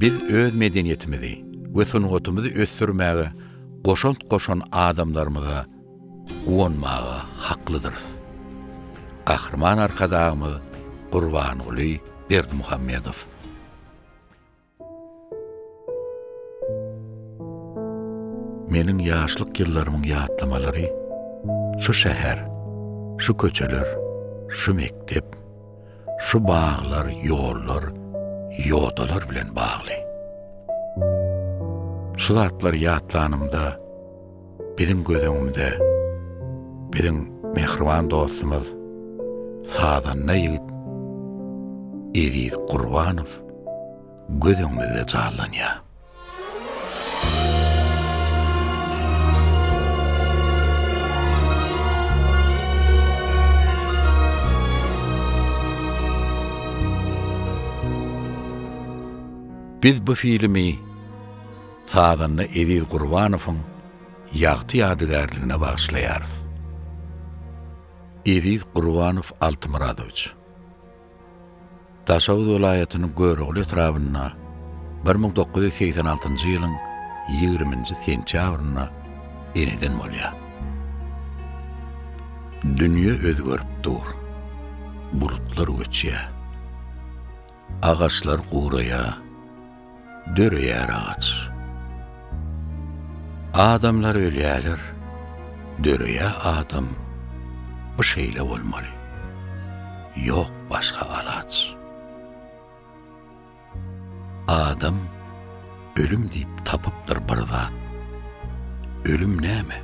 Biz öz medeniyetimizi ve sanatımızı östürmeye, koşan adamlarımıza uğunmaya haklıdırız. Ahırman arkadaşımız Kurvan Uluy Muhammedov. Menin yaşlık yıllarımın yaatlamaları, şu şehir, şu köçeler, şu mektep, şu bağlar, yollar, yoldalar bilen bağlı. Şu zatlar yaatlanımda, bizim gözümde, bizim mehriban dostumuz, sağdan ne yigit, Eziz Gurbanow, gözümüzde canlanıyor. Biz bu filmi sağdanlı Eziz Gurbanow'un yağtı yadigarlığına bağışlayarız. Eziz Gurbanow Altmaradovich Daşavuz vilayetinin Göroğlu etrafına 1986 yılın 20. sentyabrına eneden bolýar. Dünya özgörüp dur. Bulutlar öçýär. Ağaçlar guuraýar. Dörüyer ağaç. Adamlar ölüyeler. Dörüye adam. Bu şeyle olmalı. Yok başka alaç. Adam ölüm deyip tapıptır bir zat. Ölüm ne mi?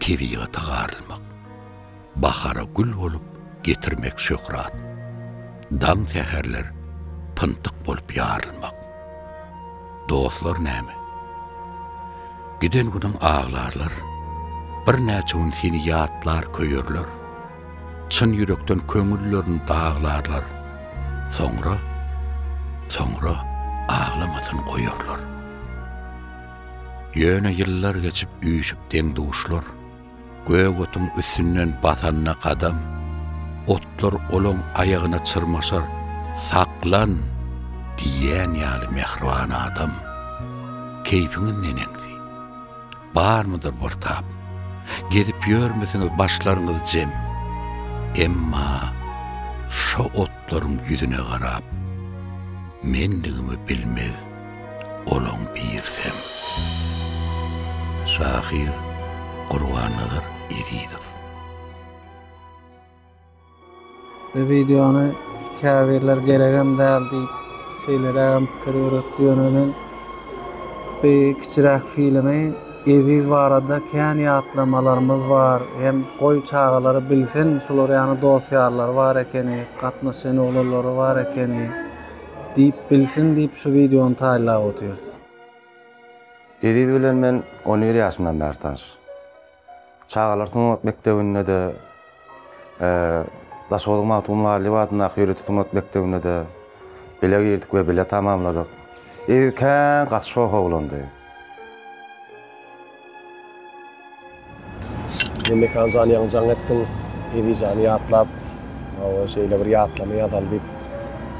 Tebiğata garılmak. Bahara gül olup getirmek şöhrat. Dam seherler pıntık olup yarılmak. Dostlar näme? Giden günün ağlarlar, bir näçün seni yatlar köýürler, çyn yürekden köňüllerini dağlarlar, soňra ağlamasyn goýarlar. Ýöne ýyllar geçip üýüşip deň duşlar, göwötüň üstünden basanna kadam, otlar olon aýagyna çyrmaşar, saklan. Diyen yali mehriban adam, keyfinin nenengdi. Bar mıdır bir tap? Gedip yörmesiniz başlarınız cem. Emma şu otların yüzüne karap, menliğimi bilmez, olan biyirsem. Şahir Kurvanlılar edidir. Videonu kâvirler geregem dal deyip, şeylerim kırırt diyorunun bir küçük filmi Eziz varada kendi atlamalarımız var hem koy çağaları bilsin şular yani dosyalar var ekeni katnışın olurları var ekeni deyip bilsin deyip şu videonun tayla otuyoruz. Eziz bilen ben 11 yaşımdan beri tanışım. Çağalar Tunat Mektebinde de Daşoğlu'nun atumlar Livat'ın yürütü Tunat Mektebinde de bile girdik ve bile tamamladık. İlken kaçışa oğlandı. Demek anzan yanzan ettin, evizan yatlap, o şeyle bir yatlama yadal deyip,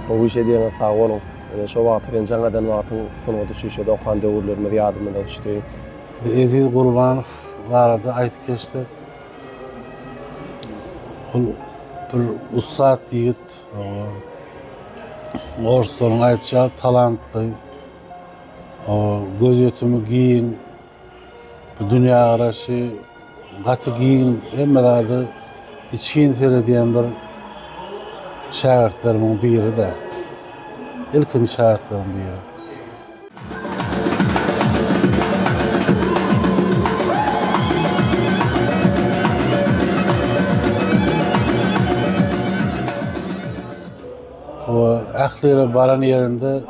bu işe diyene sağ olun. Şu vaatı rencan eden vaatın sınavı düşüşe de okan devurlarımız yardımında düştü. Eziz Gurbanow varada ayet geçti. Bir usat yiğit, Orson aytışar talantlı, göz yötümü giyin, dünya araşı, katı giyin, emmelerde içkin seyrediyen bir şairtlerimin biri de. İlkin şairtlerimin biri. Aklıra baran yerinde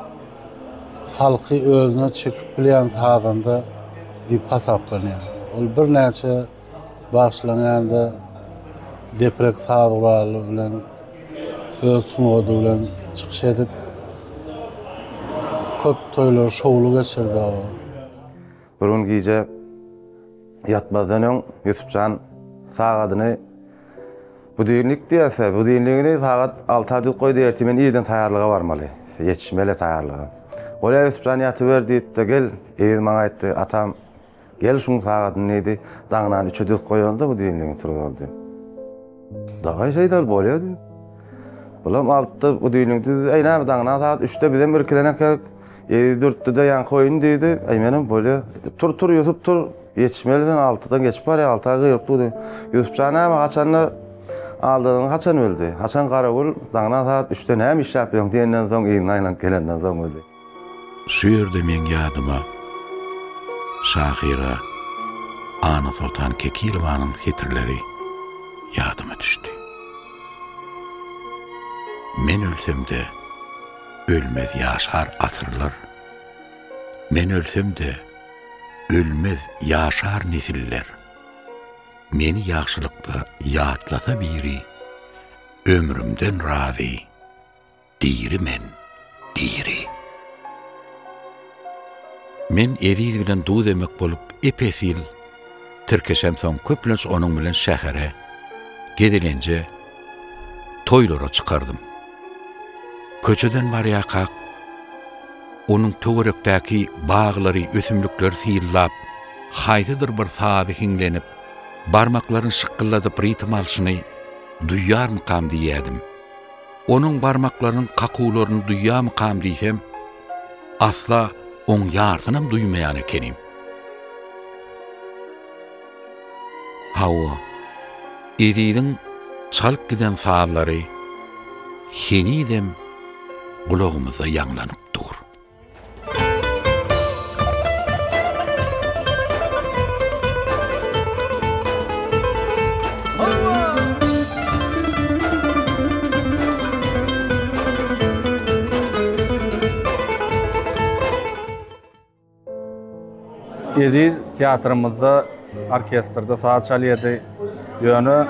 halkı özüne çıkıp bilen sahadanda deyip hasaplanıyor. O bir neçe başlananda deprek sağdurarlı bilen, öz sunuğudu bilen çıkış edip köp toyları şovlu geçirdi o. Burun gece yatmazdan ön Yusufcan sağ adını bu düğünlük diyese, bu düğünlüğünü saat 6 koydu ertimen iyiden tayarlığa varmalı, yetişmeli tayarlığa. Olay vespraniyatı ver deyip de gel. Eğil bana etti atam. Gel şunu sağladın neydi. Dağınan üçü dök koyuldu bu deyimle götürün oldu. Dağın şeydi al bu olaya dedim. Ulan altta bu düğünüm dedi. Ey ne abi dağınan saat 3'te bizden bir kirenek yok. 7-4'te de yankı oyun dedi. Ey benim böyle. Tur Yusuf tur. Yetişmeliydin 6'dan geçip var ya 6'a kıyırıp durdu. Yusufcan abi kaçanla aldığın kaçan öldü. Hasan Karagül dağınan saat 3'te ne iş yapıyorsun diyenden sonra iğneyle gelenden sonra öldü. Sürde menge adıma, Şahira, Ana Sultan Kekilvan'ın hitirleri yadıma düştü. Men ölsem de ölmez yaşar asırlar. Men ölsem de ölmez yaşar nesiller. Meni yaxşılıkta yaatlata biri, ömrümden razı, diri men, diri. Men Eziz bilen duw demek bolup epesil Türke Şemson Kıplans onun bilen şähere gedelence toylara çıkardım. Köçeden barya kak onun töwerekdäki bağlary, ösümlikler syýyllap, haýdydyr bir sady hiňlenip, barmaklaryň şykyldadyp ritim alşyny duýýarmykam diýädim. Onun barmaklaryň kakularyny duýýarmykam diýsem, asla on yarısını duymayan ekenim. Hava, Eziz'in çalıp giden sağları henidem kulağımıza yanlanıp dur. Eziz tiyatrımızda, orkestrda saat çalıydı. Yönü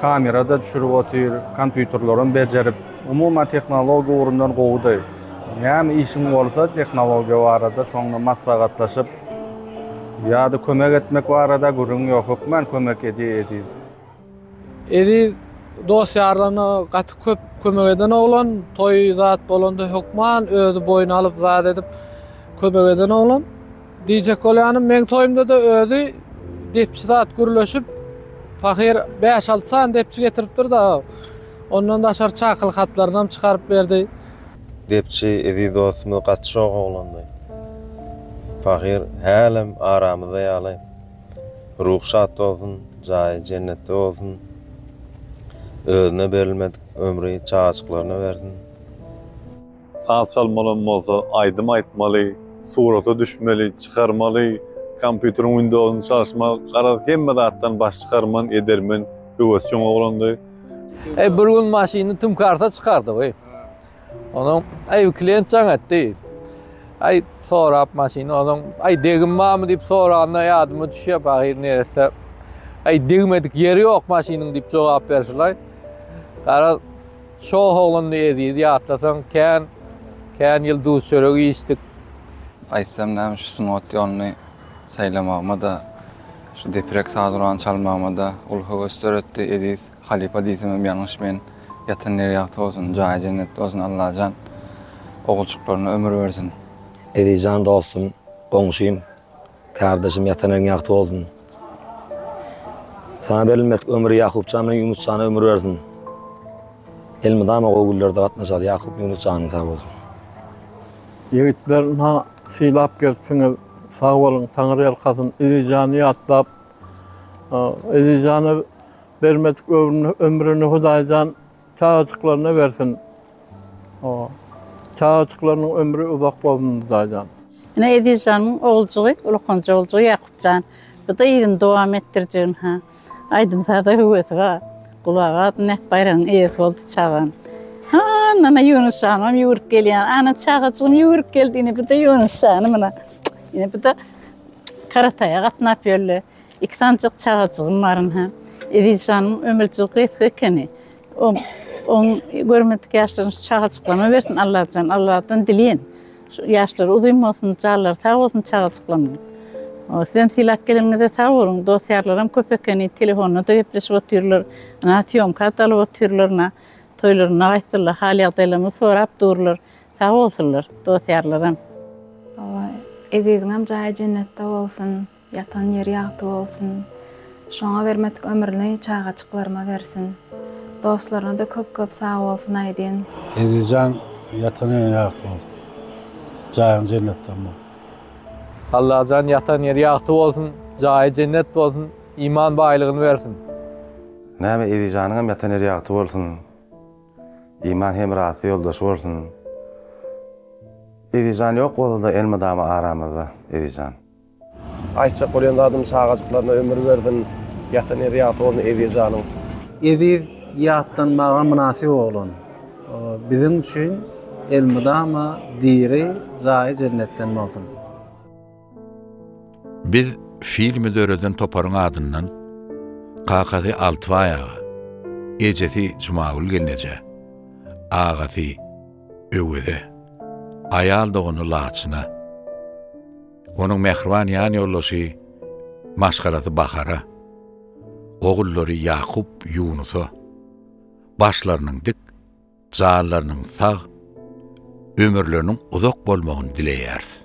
kamerada düşürüp otur, kompüterlerin becerip, umuma teknoloji uğrundan qoğudu. Yani işim olsa teknoloji var arada, sonra maslahatlaşıp, ya da kömek etmek var arada, gürün yok, ben kömek edeyim. Eziz dosyalarına katı köp kömek eden oğlan, toy zat bolonda hükman, özü boyunu alıp zat edip kömek eden oğlan. Diyecek olanım, men toyumda da özü depçi zat gürleşip, fakir 5-6 san depçi getiripdir da, ondan da aşar çakıl katlarından çıkarıp verdi. Depçi Eziz dostumuz katçı oğlandı. Fakir hâlem aramızda yağlayıp, ruh şat olsun, cahil cennette olsun, özüne verilmedik ömrü çağaçıklarına verdin. Saat çalmalım olsa aydım aytmalı. Surata düşmeli, çıkarmalı, kompüterin Windows'unu çalışma, karar gelmedi hatta baş çıkarman, edermen, övetçen oğlandı. Bir gün maşini tüm karta çıkardı. Onun, klient can etti. Sorap maşini, onun, degim var mı deyip soranına yardımı düşüyor, bakayım neresi. Degmedik yeri yok maşinin deyip cevap verişler. Karar, çoğu oğlandı ediydi, atlasan, ken yıl düz çöreği içtik. Aysem neymiş şu not yolunu saylamağıma da, şu deprek sağduran çalmağıma da, ulhu östöröttü Eziz, halipa diysemem yanlış ben, yatın neri yaktı olsun, cahil cennette olsun, Allah'a can, oğulçuklarına ömür versin. Eziz can da olsun, konuşayım, kardeşim yatın neri yaktı olsun. Sana verilmek ömrü Yakupcan'ın Yunuscan'a ömür versin. Elmi dağma oğullerde atmaşalı, Yakup Yunuscan'ın sağ olsun. Yiğitlerin ha siylap gelsin, sağ olun, Tanrı elkasın, Ezizcan'ı atlap, Ezizcan'ı vermedik ömrünü Hudaycan çağaçıklarına versin. Çağaçıklarının ömrü uzak olsun Hudaycan. Ezizcan'ın oğulcuğu, ulukuncu oğulcuğu Yakupcan. Bu da iyidin devam ettireceğin ha. Aydın sağda hüvesi var. Kulağa at, nek bayrağın iyisi oldu çağın. Ana Yunuscanım yürüp geliyen, ana çağacığım yürüp geldiğini bir de Yunuscanım. Yine bir de Karatay'a katınap yöllü. İksancık çağacığım varın. Ezizcan'ın ömürcüğü etkökeni. Onun görmedik yaşlarını çağacıklarına versin Allah'tan dileyin. Yaşları uzun olsun, çağlar sağ olsun çağacıklarına. Sizem silak gelininize sağ olun. Dosyarlarım köpökeni, telefonuna dökepleşip oturuyorlar. Atiyom kartalı oturuyorlar. Toylarına vaysırlar, hal yağdaylarını sorap dururlar. sağ olsunlar, dosyarlarım. Allah Eziz amca cennette olsun, yatan yeri yaktı olsun. Şoňa vermedik ömrüni çağaçyklaryma versin. Dostlarına da köp sağ olsun aýdyn. Ezizcan yatan yeri yaktı olsun. Cahil cennetten bu. Allah can yatan yeri yaktı olsun, cahil cennet olsun, iman baylığını versin. Näme Ezizcan'ın hem yatan yeri yaktı olsun, iman hem rahatsız yoldaşı olsun. Ezizcan yok oldu da elma dama aramızda Ezizcan. Ayça kolen adım çağacıklarına ömür verdin, yatan yeri yaktı olsun Ezizcan'ın. Eziz yattan bana münasip olun. Bizim için elmudama diri zayi cennetten olsun. Biz fiil müdürüden toparın adından Kakati Altvaya, Eceti Cumaül Gülnice, Ağati Övüde, Ayal Doğunu Laçına, onun mehriban yan yollosu Maskaratı Bahara, oğulları Yakup Yunusu, başlarının dik, zağlarının sağ, ömürlerinin uzak bolmağını dileyeriz.